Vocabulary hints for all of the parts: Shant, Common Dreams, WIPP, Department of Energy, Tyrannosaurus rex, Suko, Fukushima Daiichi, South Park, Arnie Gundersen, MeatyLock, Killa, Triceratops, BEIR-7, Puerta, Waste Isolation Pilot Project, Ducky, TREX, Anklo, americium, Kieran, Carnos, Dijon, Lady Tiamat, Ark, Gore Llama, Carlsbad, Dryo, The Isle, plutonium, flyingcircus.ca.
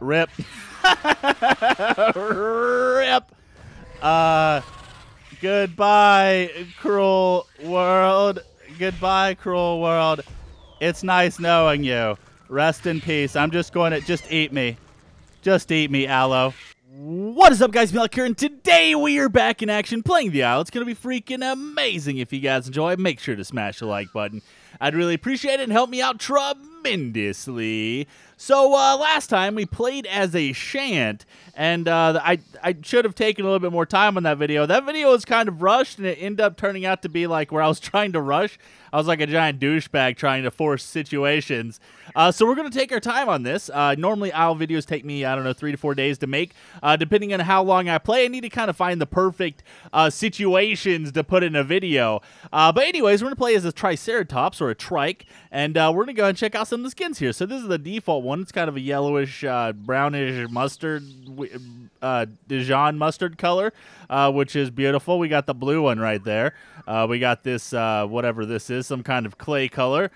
Rip. Rip. Goodbye, cruel world. Goodbye, cruel world. It's nice knowing you. Rest in peace. I'm just going to just eat me. Just eat me, Aloe. What is up, guys? MeatyLock here, and today we are back in action playing The Isle. It's going to be freaking amazing. If you guys enjoy, make sure to smash the like button. I'd really appreciate it and help me out tremendously. So last time we played as a Shant, and I should have taken a little bit more time on that video. That video was kind of rushed, and it ended up turning out to be like where I was trying to rush. I was like a giant douchebag trying to force situations. So we're going to take our time on this. Normally, Isle videos take me, I don't know, 3 to 4 days to make. Depending on how long I play, I need to kind of find the perfect situations to put in a video. But anyways, we're going to play as a Triceratops, or a Trike, and we're going to go ahead and check out some of the skins here. So this is the default one. It's kind of a yellowish, brownish mustard, Dijon mustard color, which is beautiful. We got the blue one right there. We got this, whatever this is, some kind of clay color.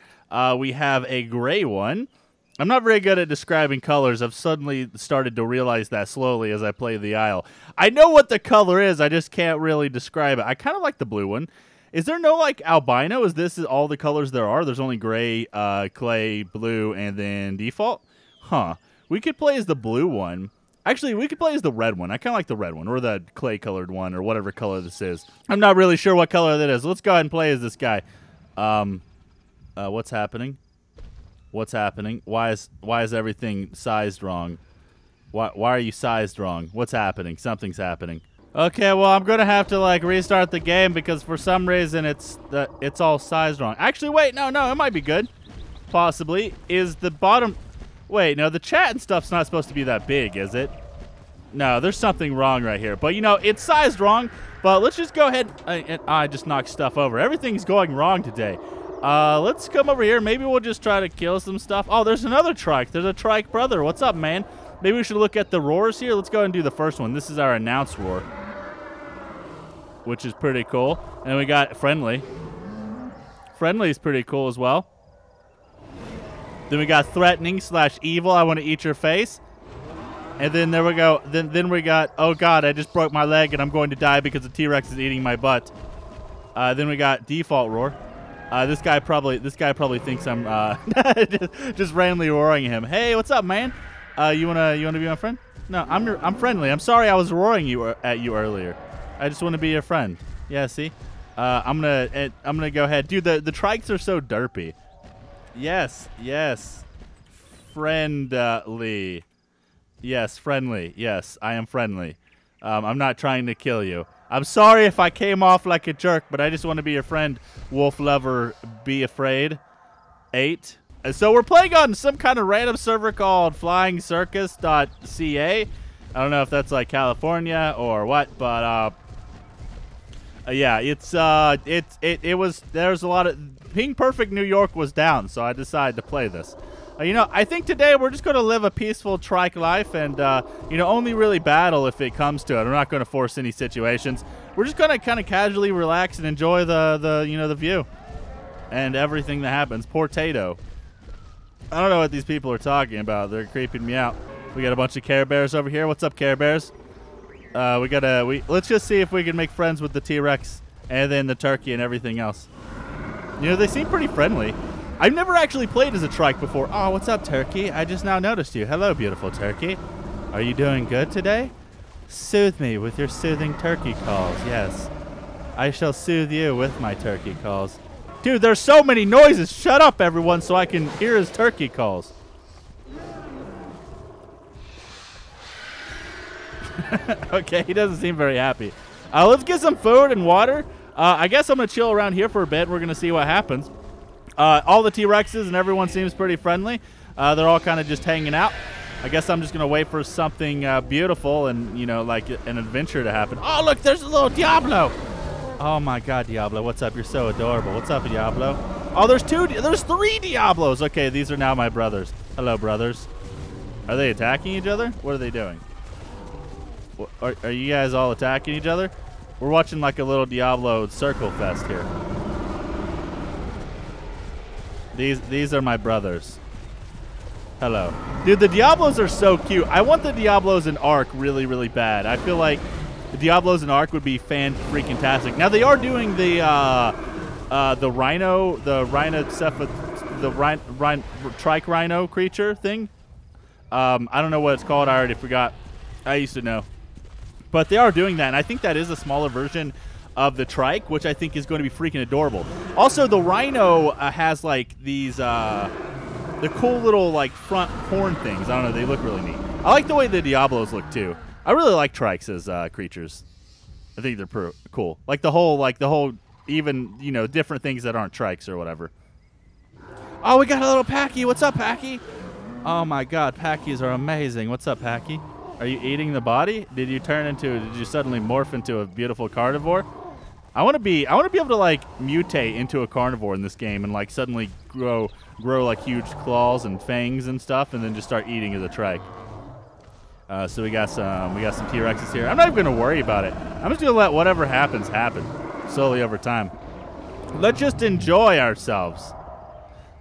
We have a gray one. I'm not very good at describing colors. I've suddenly started to realize that slowly as I play The Isle. I know what the color is. I just can't really describe it. I kind of like the blue one. Is there no, like, albino? Is this all the colors there are? There's only gray, clay, blue, and then default? Huh. We could play as the blue one. Actually, we could play as the red one. I kind of like the red one, or the clay-colored one, or whatever color this is. I'm not really sure what color that is. Let's go ahead and play as this guy. What's happening? What's happening? Why is everything sized wrong? Why are you sized wrong? What's happening? Something's happening. Okay, well, I'm gonna have to like restart the game because for some reason it's all sized wrong. Actually, wait, no, it might be good. Possibly is the bottom. Wait, no, the chat and stuff's not supposed to be that big, is it? No, there's something wrong right here. But you know, it's sized wrong. But let's just go ahead and I just knocked stuff over. Everything's going wrong today. Let's come over here. Maybe we'll just try to kill some stuff. Oh, there's another trike. There's a trike brother. What's up, man? Maybe we should look at the roars here. Let's go ahead and do the first one. This is our announced roar, which is pretty cool. And we got friendly. Friendly is pretty cool as well. Then we got threatening / evil. I want to eat your face. And then there we go. Then we got, oh God, I just broke my leg and I'm going to die because the T-Rex is eating my butt. Then we got default roar. This guy probably thinks I'm just randomly roaring him. Hey, what's up, man? You wanna be my friend? No, I'm friendly. I'm sorry I was roaring at you earlier. I just want to be your friend. Yeah, see? I'm gonna go ahead. Dude, the trikes are so derpy. Yes. Friendly. Yes, friendly. Yes, I am friendly. I'm not trying to kill you. I'm sorry if I came off like a jerk, but I just want to be your friend. Wolf lover, be afraid. 8. So we're playing on some kind of random server called flyingcircus.ca. I don't know if that's like California or what, but yeah, it was. There's a lot of Ping Perfect New York was down, so I decided to play this. You know, I think today we're just going to live a peaceful trike life and, you know, only really battle if it comes to it. I'm not going to force any situations. We're just going to kind of casually relax and enjoy the view and everything that happens. Poor Tato. I don't know what these people are talking about. They're creeping me out. We got a bunch of Care Bears over here. What's up, Care Bears? Let's just see if we can make friends with the T-Rex and then the turkey and everything else. You know, they seem pretty friendly. I've never actually played as a trike before. Oh, what's up, turkey? I just now noticed you. Hello, beautiful turkey. Are you doing good today? Soothe me with your soothing turkey calls. Yes, I shall soothe you with my turkey calls. Dude, there's so many noises. Shut up, everyone, so I can hear his turkey calls. Okay, he doesn't seem very happy. Let's get some food and water. I guess I'm going to chill around here for a bit. We're going to see what happens. All the T-Rexes and everyone seems pretty friendly. They're all kind of just hanging out. I guess I'm just going to wait for something beautiful and, you know, like an adventure to happen. Oh, look, there's a little Diablo. Oh, my God, Diablo. What's up? You're so adorable. What's up, Diablo? Oh, there's three Diablos. Okay, these are now my brothers. Hello, brothers. Are they attacking each other? What are they doing? Are you guys all attacking each other? We're watching like a little Diablo circle fest here. These are my brothers. Hello. Dude, the Diablos are so cute. I want the Diablos in Ark really, really bad. I feel like the Diablos in Ark would be fan-freaking-tastic. Now, they are doing the trike rhino creature thing. I don't know what it's called. I already forgot. I used to know. But they are doing that, and I think that is a smaller version of the trike, which I think is going to be freaking adorable. Also, the rhino has, like, these, the cool little, like, front horn things. I don't know. They look really neat. I like the way the Diablos look, too. I really like trikes as creatures. I think they're pretty cool. Like, the whole, even, you know, different things that aren't trikes or whatever. Oh, we got a little Packy. What's up, Packy? Oh, my God. Packies are amazing. What's up, Packy? Are you eating the body? Did you suddenly morph into a beautiful carnivore? I want to be able to, like, mutate into a carnivore in this game and, like, suddenly grow like huge claws and fangs and stuff, and then just start eating as a trike. So we got some T-Rexes here. I'm not even gonna worry about it. I'm just gonna let whatever happens happen slowly over time. Let's just enjoy ourselves.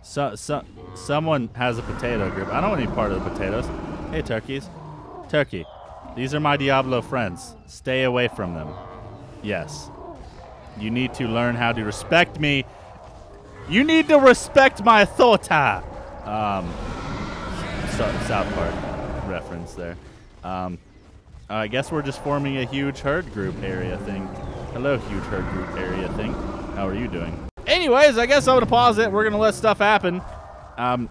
Someone has a potato group. I don't want any part of the potatoes. Hey, turkeys, turkey. These are my Diablo friends. Stay away from them. Yes. You need to learn how to respect me. You need to respect my authority. South Park reference there. I guess we're just forming a huge herd group area thing. Hello, huge herd group area thing. How are you doing? Anyways, I guess I'm gonna pause it. We're gonna let stuff happen. And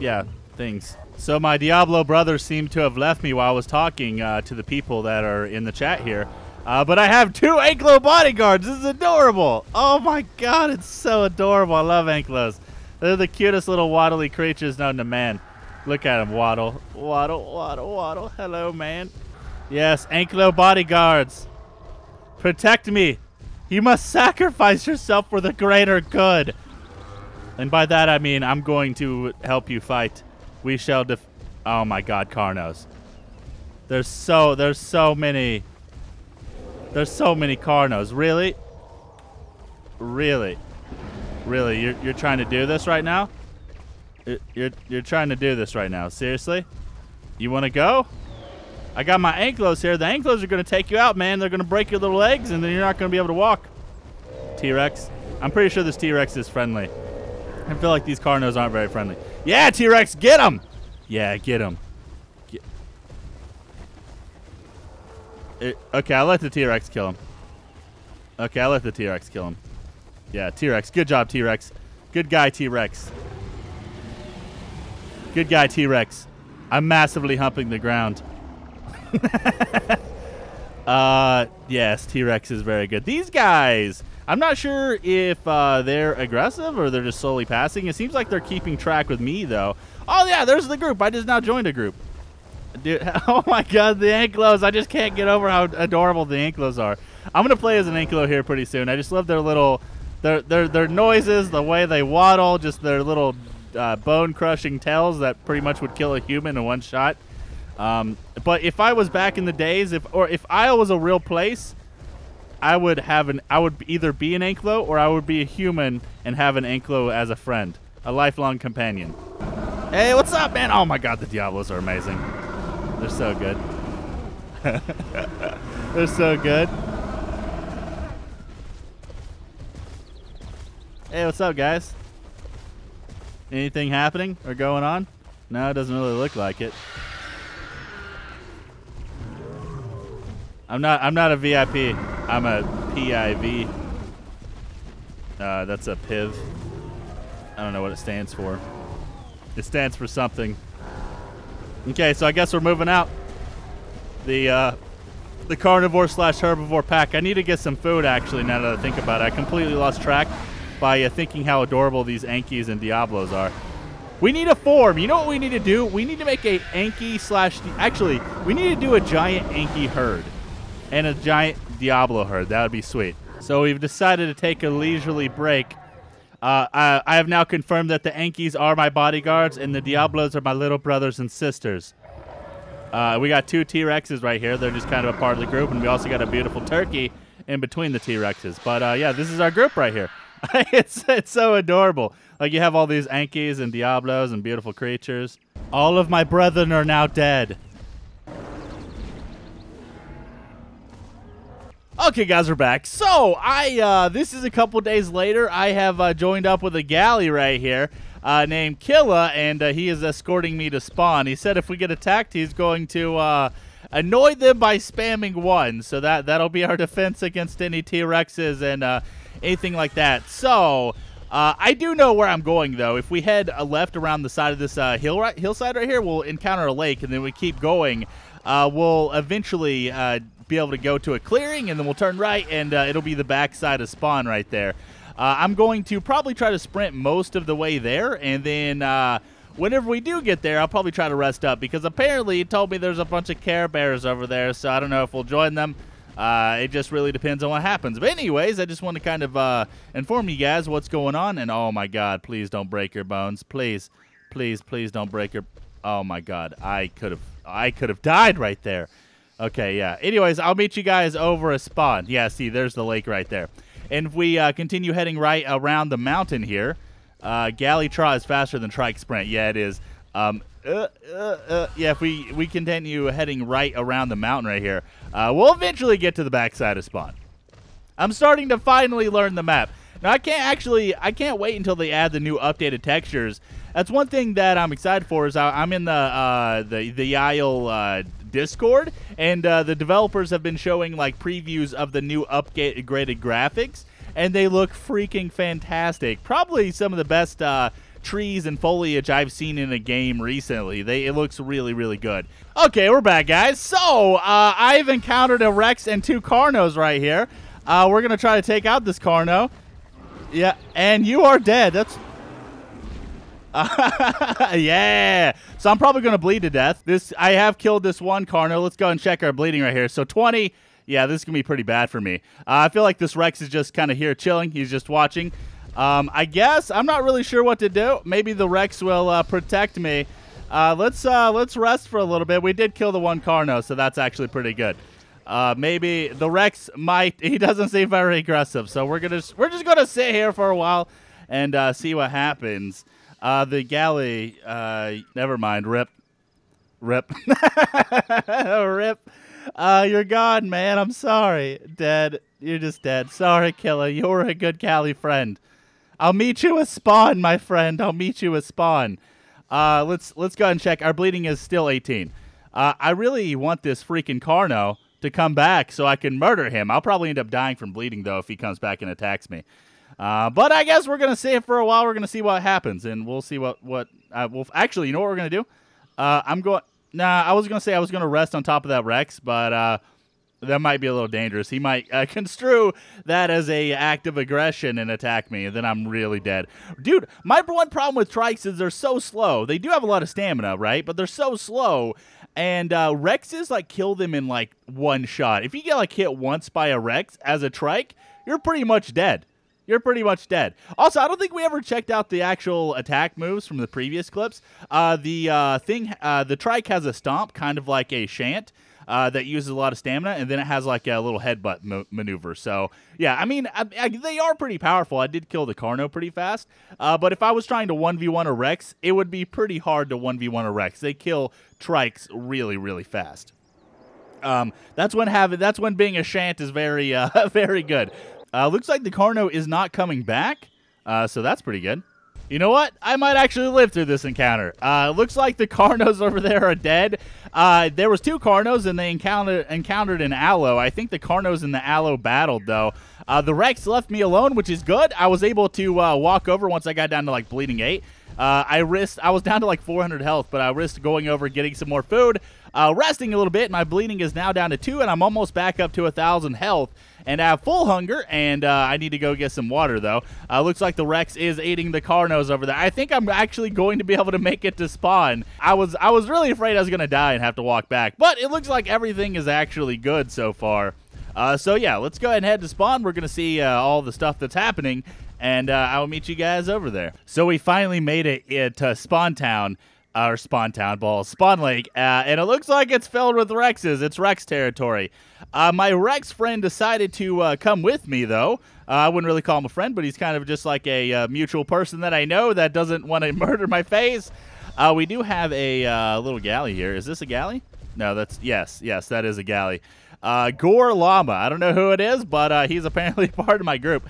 yeah, things. So my Diablo brothers seem to have left me while I was talking to the people that are in the chat here. But I have two Anklo bodyguards. This is adorable. Oh, my God. It's so adorable. I love Anklos. They're the cutest little waddly creatures known to man. Look at them waddle. Waddle, waddle, waddle. Hello, man. Yes, Anklo bodyguards. Protect me. You must sacrifice yourself for the greater good. And by that, I mean I'm going to help you fight. We shall Oh, my God, Carnos. There's so many Carnos. Really? Really? Really? You're trying to do this right now? You're trying to do this right now. Seriously? You want to go? I got my Anklos here. The Anklos are going to take you out, man. They're going to break your little legs, and then you're not going to be able to walk. T-Rex. I'm pretty sure this T-Rex is friendly. I feel like these Carnos aren't very friendly. Yeah, T-Rex, get him! Yeah, get him. Okay, I'll let the T-Rex kill him. Okay, I'll let the T-Rex kill him. Yeah, T-Rex. Good job, T-Rex. Good guy, T-Rex. Good guy, T-Rex. I'm massively humping the ground. Yes, T-Rex is very good. These guys, I'm not sure if they're aggressive or they're just slowly passing. It seems like they're keeping track with me, though. Oh, yeah, there's the group. I just now joined a group. Dude, oh my God, the Anklos. I just can't get over how adorable the Anklos are. I'm going to play as an Anklo here pretty soon. I just love their little, their noises, the way they waddle, just their little bone-crushing tails that pretty much would kill a human in one shot. But if I was back in the days, if Isle was a real place, I would either be an Anklo or I would be a human and have an Anklo as a friend, a lifelong companion. Hey, what's up, man? Oh my God, the Diablos are amazing. They're so good. They're so good. Hey, what's up, guys? Anything happening or going on? No, it doesn't really look like it. I'm not a VIP. I'm a PIV. That's a PIV. I don't know what it stands for. It stands for something. Okay, so I guess we're moving out. The carnivore/herbivore pack. I need to get some food, actually, now that I think about it. I completely lost track by thinking how adorable these Ankies and Diablos are. We need a form. You know what we need to do? We need to make a Anki/... Actually, we need to do a giant Anki herd and a giant Diablo herd. That would be sweet. So we've decided to take a leisurely break. I have now confirmed that the Ankies are my bodyguards and the Diablos are my little brothers and sisters. We got two T-Rexes right here. They're just kind of a part of the group, and we also got a beautiful turkey in between the T-Rexes. But yeah, this is our group right here. It's so adorable. Like, you have all these Ankies and Diablos and beautiful creatures. All of my brethren are now dead. Okay, guys, we're back. So, this is a couple days later. I have joined up with a galley right here named Killa, and he is escorting me to spawn. He said if we get attacked, he's going to annoy them by spamming one. So that'll be our defense against any T-Rexes and anything like that. So, I do know where I'm going, though. If we head left around the side of this hillside right here, we'll encounter a lake, and then we keep going. We'll eventually be able to go to a clearing, and then we'll turn right, and it'll be the backside of spawn right there. I'm going to probably try to sprint most of the way there, and then whenever we do get there, I'll probably try to rest up, because apparently it told me there's a bunch of Care Bears over there, so I don't know if we'll join them. It just really depends on what happens. But anyways, I just want to kind of inform you guys what's going on. And oh my God, please don't break your bones. Please, please, please don't break your... Oh my God, I could have died right there. Okay, yeah. Anyways, I'll meet you guys over a spawn. Yeah, see, there's the lake right there. And if we continue heading right around the mountain here, Galley Tra is faster than Trike Sprint. Yeah, it is. Yeah, if we continue heading right around the mountain right here, we'll eventually get to the backside of spawn. I'm starting to finally learn the map. Now, I can't wait until they add the new updated textures. That's one thing that I'm excited for is I'm in the Isle Discord, and the developers have been showing, like, previews of the new upgraded graphics, and they look freaking fantastic. Probably some of the best trees and foliage I've seen in a game recently. It looks really, really good. Okay, we're back, guys. So, I've encountered a Rex and two Carnos right here. We're going to try to take out this Carno. Yeah, and you are dead. That's... yeah. So, I'm probably going to bleed to death. I have killed this one Carno. Let's go and check our bleeding right here. So, 20. Yeah, this is going to be pretty bad for me. I feel like this Rex is just kind of here chilling. He's just watching. I guess I'm not really sure what to do. Maybe the Rex will protect me. Let's rest for a little bit. We did kill the one Carno, so that's actually pretty good. Maybe the Rex might. He doesn't seem very aggressive, so we're just gonna sit here for a while and see what happens. The galley. Never mind. Rip. Rip. You're gone, man. I'm sorry. Dead. You're just dead. Sorry, Killa. You were a good galley friend. I'll meet you at spawn, my friend. I'll meet you at spawn. Let's go ahead and check. Our bleeding is still 18. I really want this freaking Carno to come back so I can murder him. I'll probably end up dying from bleeding, though, if he comes back and attacks me. But I guess we're going to see it for a while. We're going to see what happens, and we'll see what actually, you know what we're going to do? I was going to say I was going to rest on top of that Rex, but... that might be a little dangerous. He might construe that as an act of aggression and attack me, and then I'm really dead. Dude, my one problem with Trikes is they're so slow. They do have a lot of stamina, right? But they're so slow, and Rexes, like, kill them in, like, one shot. If you get, like, hit once by a Rex as a Trike, you're pretty much dead. You're pretty much dead. Also, I don't think we ever checked out the actual attack moves from the previous clips. The Trike has a stomp, kind of like a Shant. That uses a lot of stamina, and then it has, like, a little headbutt maneuver. So, yeah, I mean, they are pretty powerful. I did kill the Carno pretty fast, but if I was trying to 1v1 a Rex, it would be pretty hard to 1v1 a Rex. They kill Trikes really, really fast. That's when being a Shant is very, very good. Looks like the Carno is not coming back, so that's pretty good. You know what? I might actually live through this encounter. Looks like the Carnos over there are dead. There was two Carnos, and they encountered an Aloe. I think the Carnos and the Aloe battled, though. The Rex left me alone, which is good. I was able to walk over once I got down to, like, bleeding 8. I was down to, like, 400 health, but I risked going over, getting some more food, resting a little bit. My bleeding is now down to 2, and I'm almost back up to 1,000 health. And I have full hunger, and I need to go get some water, though. Looks like the Rex is eating the Carnos over there. I think I'm actually going to be able to make it to spawn. I was really afraid I was going to die and have to walk back. But it looks like everything is actually good so far. So, yeah, let's go ahead and head to spawn. We're going to see all the stuff that's happening, and I will meet you guys over there. So we finally made it to Spawn Town. Our spawn town ball, spawn lake, and it looks like it's filled with Rexes. It's Rex territory. My Rex friend decided to come with me, though. I wouldn't really call him a friend, but he's kind of just like a mutual person that I know that doesn't want to murder my face. We do have a little galley here. Is this a galley? No, that's... Yes, that is a galley. Gore Llama. I don't know who it is, but he's apparently part of my group.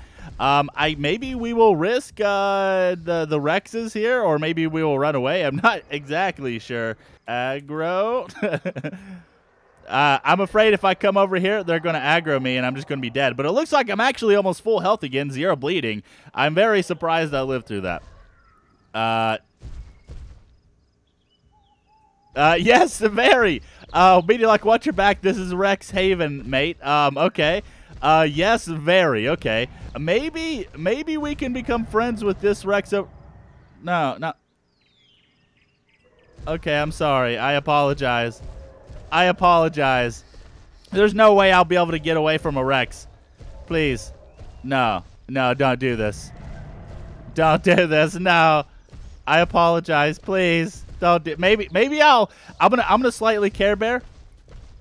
Maybe we will risk the Rexes here, or maybe we will run away. I'm not exactly sure. Aggro. I'm afraid if I come over here, they're going to aggro me, and I'm just going to be dead. But it looks like I'm actually almost full health again, 0 bleeding. I'm very surprised I lived through that. Yes, very. MeatyLock, watch your back. This is Rex Haven, mate. Okay. Yes, very. Okay. Maybe we can become friends with this Rex. No. Okay, I'm sorry. I apologize. There's no way I'll be able to get away from a Rex. Please. No, don't do this. Don't do this. No. I apologize. Please. Don't do. Maybe I'm going to slightly Care Bear.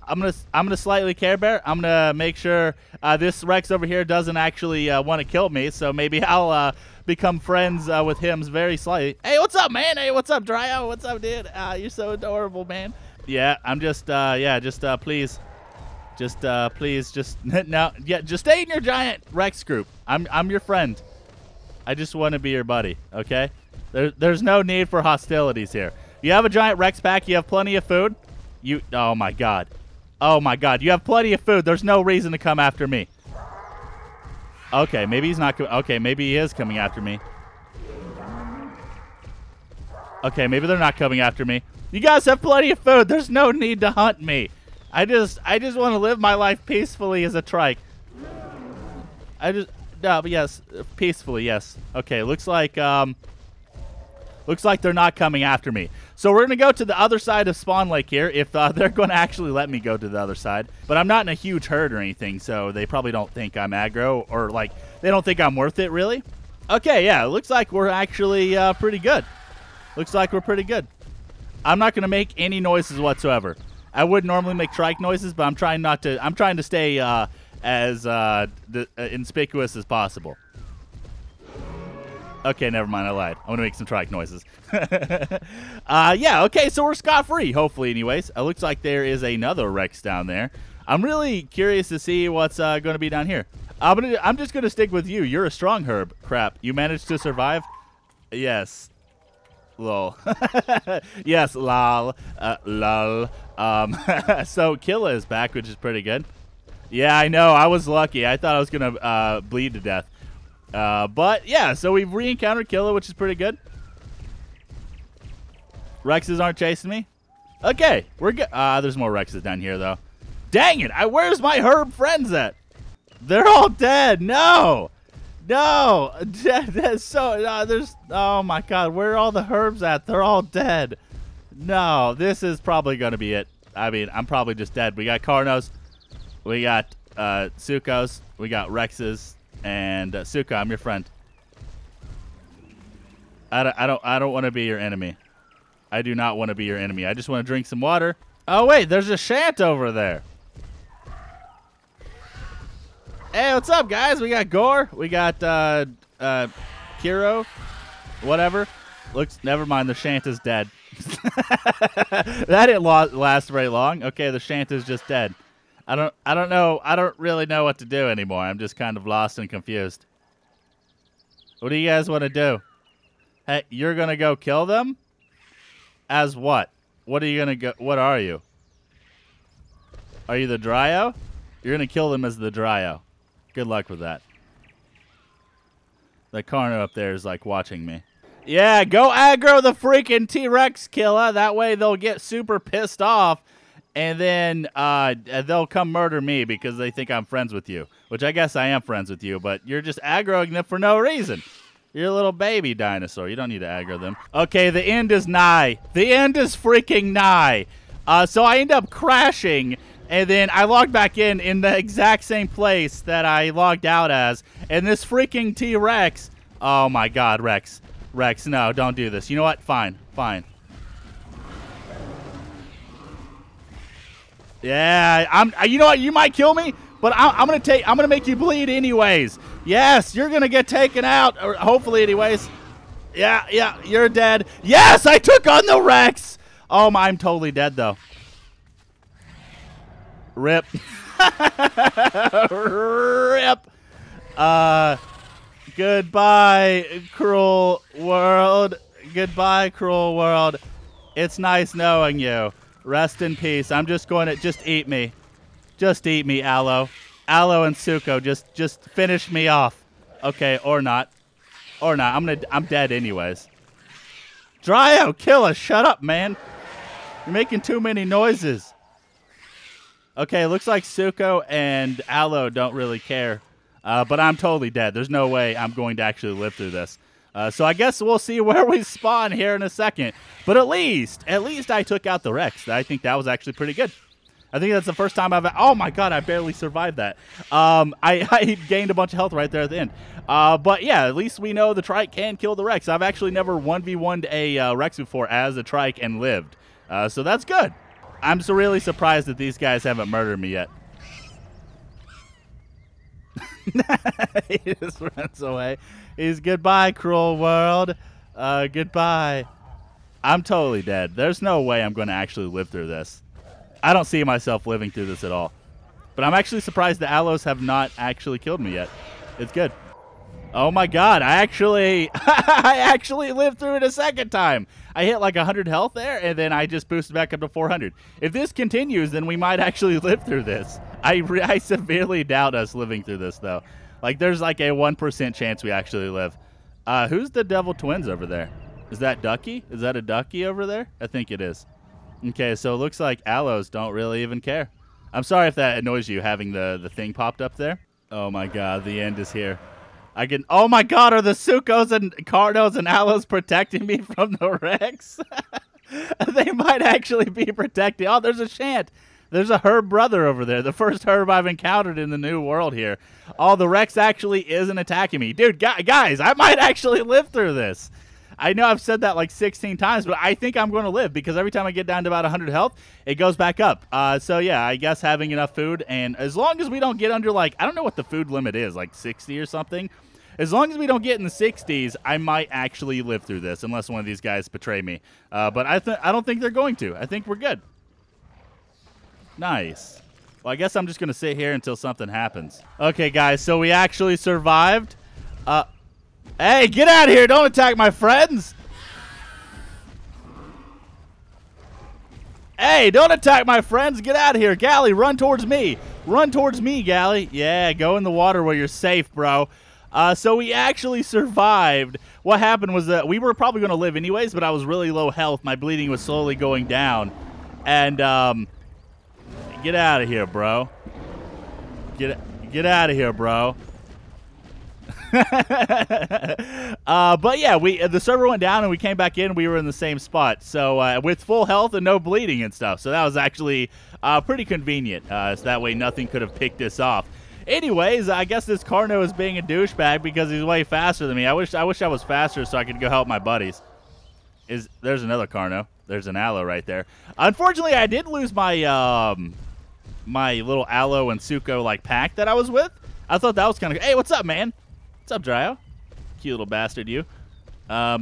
I'm gonna slightly Care Bear. I'm gonna make sure this Rex over here doesn't actually want to kill me. So maybe I'll become friends with him very slightly. Hey, what's up, man? Hey, what's up, Dryo? What's up, dude? You're so adorable, man. Yeah, I'm just please, just no, yeah, just stay in your giant Rex group. I'm your friend. I just want to be your buddy. Okay? There's no need for hostilities here. You have a giant Rex pack. You have plenty of food. Oh my God. Oh my God, you have plenty of food. There's no reason to come after me. Okay, maybe he's not... Okay, maybe he is coming after me. Okay, maybe they're not coming after me. You guys have plenty of food. There's no need to hunt me. I just want to live my life peacefully as a trike. No, but yes, peacefully, yes. Okay, looks like they're not coming after me. So we're going to go to the other side of Spawn Lake here, if they're going to actually let me go to the other side. But I'm not in a huge herd or anything, so they probably don't think I'm aggro, or like, they don't think I'm worth it, really. Okay, yeah, it looks like we're actually pretty good. I'm not going to make any noises whatsoever. I would normally make trike noises, but I'm trying not to. I'm trying to stay as inconspicuous as possible. Okay, never mind, I lied. I want to make some trike noises. Yeah, okay, so we're scot-free, hopefully, anyways. It looks like there is another Rex down there. I'm really curious to see what's going to be down here. I'm just going to stick with you. You're a strong herb. Crap, you managed to survive? Yes. Lol. Yes, lol. Lol. So Killa is back, which is pretty good. Yeah, I know. I was lucky. I thought I was going to bleed to death. But yeah, so we've re-encountered Killa, which is pretty good. Rexes aren't chasing me. Okay, we're good. There's more Rexes down here, though. Dang it! Where's my herb friends at? They're all dead. No. That's so. There's. Oh my God, where are all the herbs at? They're all dead. No, this is probably gonna be it. I mean, I'm probably just dead. We got Carnos, we got Sucos, we got Rexes. And Suka, I'm your friend. I don't want to be your enemy. I do not want to be your enemy. I just want to drink some water. Oh wait, there's a Shant over there. Hey, what's up, guys? We got Gore. We got Kiro. Whatever. Looks. Never mind. The Shant is dead. That didn't last very long. Okay, the Shant is just dead. I don't know. I don't really know what to do anymore. I'm just kind of lost and confused. What do you guys want to do? Hey, you're going to go kill them? As what? What are you going to go? What are you? Are you the Dryo? You're going to kill them as the Dryo. Good luck with that. The Carno up there is like watching me. Yeah, go aggro the freaking T-Rex, Killa. That way they'll get super pissed off. And then they'll come murder me because they think I'm friends with you. Which I guess I am friends with you, but you're just aggroing them for no reason. You're a little baby dinosaur. You don't need to aggro them. Okay, the end is nigh. The end is freaking nigh. So I end up crashing, and then I log back in the exact same place that I logged out as. And this freaking T-Rex. Oh my God, Rex. Rex, no, don't do this. You know what? Fine. Yeah, you know what? You might kill me, but I'm gonna make you bleed anyways. Yes, you're gonna get taken out, or hopefully, anyways. Yeah, yeah, you're dead. Yes, I took on the Rex. Oh, I'm totally dead though. Rip. Rip. Goodbye, cruel world. Goodbye, cruel world. It's nice knowing you. Rest in peace. I'm just going to eat me. Just eat me, Aloe. Aloe and Suko, just finish me off. Okay, or not. Or not. I'm dead anyways. Dryo, Killa, shut up, man. You're making too many noises. Okay, looks like Suko and Aloe don't really care. But I'm totally dead. There's no way I'm going to actually live through this. So I guess we'll see where we spawn here in a second. But at least I took out the Rex. I think that was actually pretty good. I think that's the first time I've... Oh, my God, I barely survived that. I gained a bunch of health right there at the end. But, yeah, at least we know the trike can kill the Rex. I've actually never 1v1'd a Rex before as a trike and lived. So that's good. I'm so really surprised that these guys haven't murdered me yet. He just runs away. He's goodbye, cruel world. Goodbye. I'm totally dead. There's no way I'm going to actually live through this. I don't see myself living through this at all. But I'm actually surprised the Aloes have not actually killed me yet. It's good. Oh my God, I actually lived through it a second time. I hit like 100 health there, and then I just boosted back up to 400. If this continues, then we might actually live through this. I severely doubt us living through this, though. Like, there's like a 1% chance we actually live. Who's the devil twins over there? Is that Ducky? Is that a Ducky over there? I think it is. Okay, so it looks like Aloes don't really even care. I'm sorry if that annoys you, having the thing popped up there. Oh my God, the end is here. Oh my God, are the Sukos and Cardos and Aloes protecting me from the Rex? They might actually be protecting. Oh, there's a Shant. There's a Herb brother over there. The first Herb I've encountered in the new world here. Oh, the Rex actually isn't attacking me. Dude, guys, I might actually live through this. I know I've said that like 16 times, but I think I'm going to live because every time I get down to about 100 health, it goes back up. So, yeah, I guess having enough food, and as long as we don't get under, like, I don't know what the food limit is, like 60 or something. As long as we don't get in the 60s, I might actually live through this unless one of these guys betray me. But I don't think they're going to. I think we're good. Nice. Well, I guess I'm just going to sit here until something happens. Okay, guys, so we actually survived. Hey, get out of here. Don't attack my friends. Hey, don't attack my friends. Get out of here. Gally, run towards me. Run towards me, Gally. Yeah, go in the water where you're safe, bro. So we actually survived. What happened was that we were probably going to live anyways, but I was really low health. My bleeding was slowly going down. And, get out of here, bro. Get out of here, bro. But yeah, the server went down and we came back in. We were in the same spot, so with full health and no bleeding and stuff. So that was actually pretty convenient. So that way, nothing could have picked us off. Anyways, I guess this Carno is being a douchebag because he's way faster than me. I wish I was faster so I could go help my buddies. There's another Carno? There's an Aloe right there. Unfortunately, I did lose my my little Aloe and Suko like pack that I was with. I thought that was kind of. Hey, what's up, man? What's up, Dryo? Cute little bastard, you. Yeah,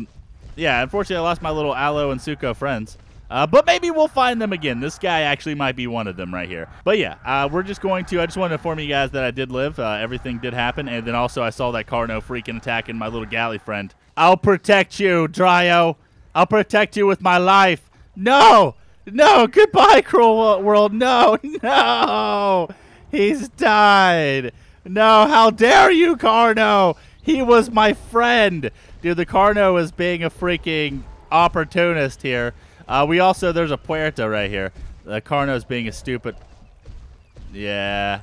unfortunately, I lost my little Aloe and Suko friends. But maybe we'll find them again. This guy actually might be one of them right here. But yeah, I just wanted to inform you guys that I did live. Everything did happen. And then also, I saw that Carno freaking attacking my little galley friend. I'll protect you, Dryo. I'll protect you with my life. No! No! Goodbye, cruel world. No! No! He's died. No, how dare you, Carno? He was my friend. Dude, the Carno is being a freaking opportunist here. There's a Puerta right here. The Carno's being a stupid. Yeah.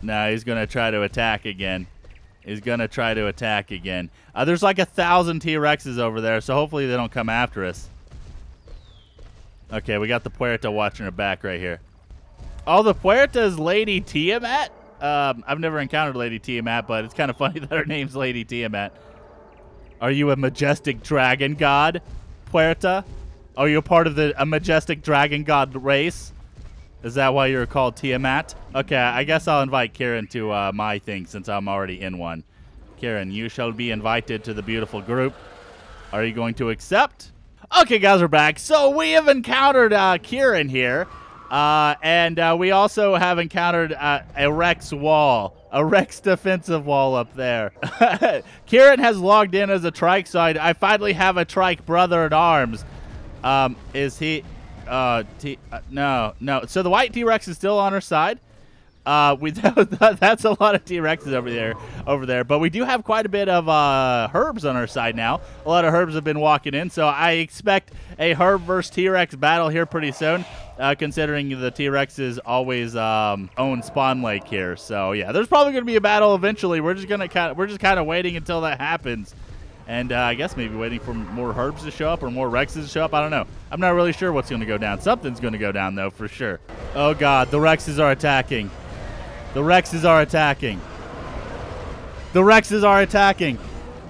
No, he's going to try to attack again. He's going to try to attack again. There's like 1,000 T-Rexes over there, so hopefully they don't come after us. Okay, we got the Puerta watching her back right here. Oh, the Puerta is Lady Tiamat? I've never encountered Lady Tiamat, but it's kind of funny that her name's Lady Tiamat. Are you a majestic dragon god, Puerta? Are you a part of a majestic dragon god race? Is that why you're called Tiamat? Okay, I guess I'll invite Kieran to my thing since I'm already in one. Kieran, you shall be invited to the beautiful group. Are you going to accept? Okay, guys, we're back. So we have encountered Kieran here. And we also have encountered a Rex wall. A Rex defensive wall up there. Kieran has logged in as a trike, so I finally have a trike brother-at-arms. Is he... no, no. So the white T-Rex is still on her side. That's a lot of T-Rexes over there. But we do have quite a bit of herbs on our side now. A lot of herbs have been walking in, so I expect a herb versus T-Rex battle here pretty soon, considering the T-Rexes always own spawn lake here. So yeah, there's probably going to be a battle eventually. We're just kind of waiting until that happens. And I guess maybe waiting for more herbs to show up or more Rexes to show up. I don't know. I'm not really sure what's going to go down. Something's going to go down, though, for sure. Oh, God. The Rexes are attacking. The Rexes are attacking. The Rexes are attacking.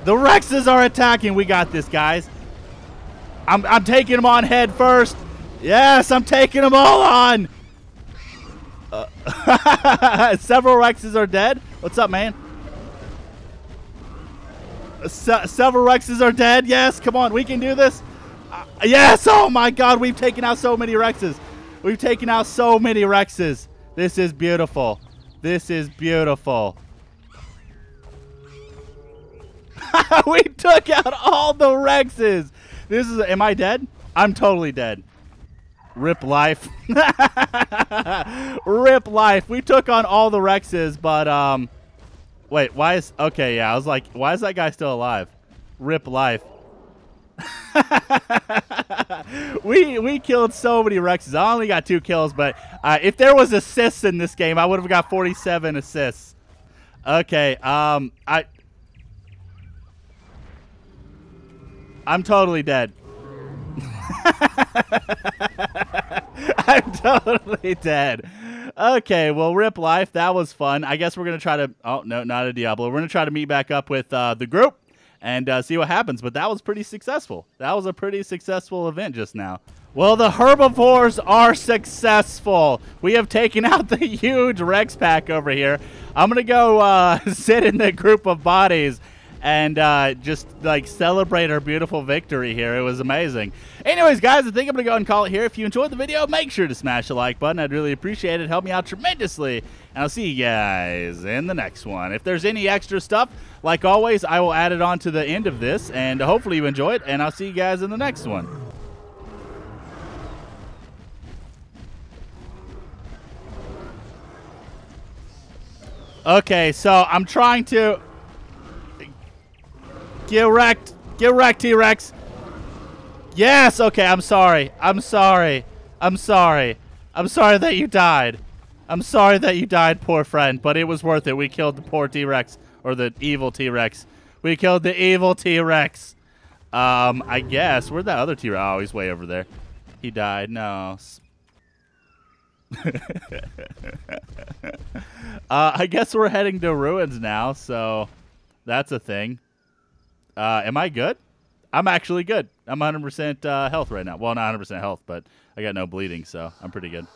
The Rexes are attacking. We got this, guys. I'm taking them on head first. Yes, I'm taking them all on. Several Rexes are dead. What's up, man? Several Rexes are dead. Yes, come on, we can do this. Yes, oh my God, we've taken out so many Rexes. We've taken out so many Rexes. This is beautiful. This is beautiful. We took out all the Rexes. This is, am I dead? I'm totally dead. Rip life. Rip life. We took on all the Rexes, but, wait, why is... Okay, yeah, I was like, why is that guy still alive? Rip life. We killed so many Rexes. I only got 2 kills, but if there was assists in this game, I would have got 47 assists. Okay, I'm totally dead. I'm totally dead. Okay, well, rip life. That was fun. I guess we're going to try to... Oh, no, not a Diablo. We're going to try to meet back up with the group and see what happens. But that was pretty successful. That was a pretty successful event just now. Well, the herbivores are successful. We have taken out the huge Rex pack over here. I'm going to go sit in the group of bodies and just like celebrate our beautiful victory here. It was amazing. Anyways, guys, I think I'm gonna go and call it here. If you enjoyed the video, make sure to smash the like button. I'd really appreciate it. Help me out tremendously, and I'll see you guys in the next one. If there's any extra stuff, like always, I will add it on to the end of this, and hopefully you enjoy it, and I'll see you guys in the next one. Okay, so I'm trying to get wrecked, T-Rex. Yes, okay, I'm sorry. I'm sorry. I'm sorry. I'm sorry that you died. I'm sorry that you died, poor friend, but it was worth it. We killed the poor T-Rex, or the evil T-Rex. We killed the evil T-Rex. I guess. Where'd that other T-Rex? Oh, he's way over there. He died. No. I guess we're heading to ruins now, so that's a thing. Am I good? I'm actually good. I'm 100% health right now. Well, not 100% health, but I got no bleeding, so I'm pretty good.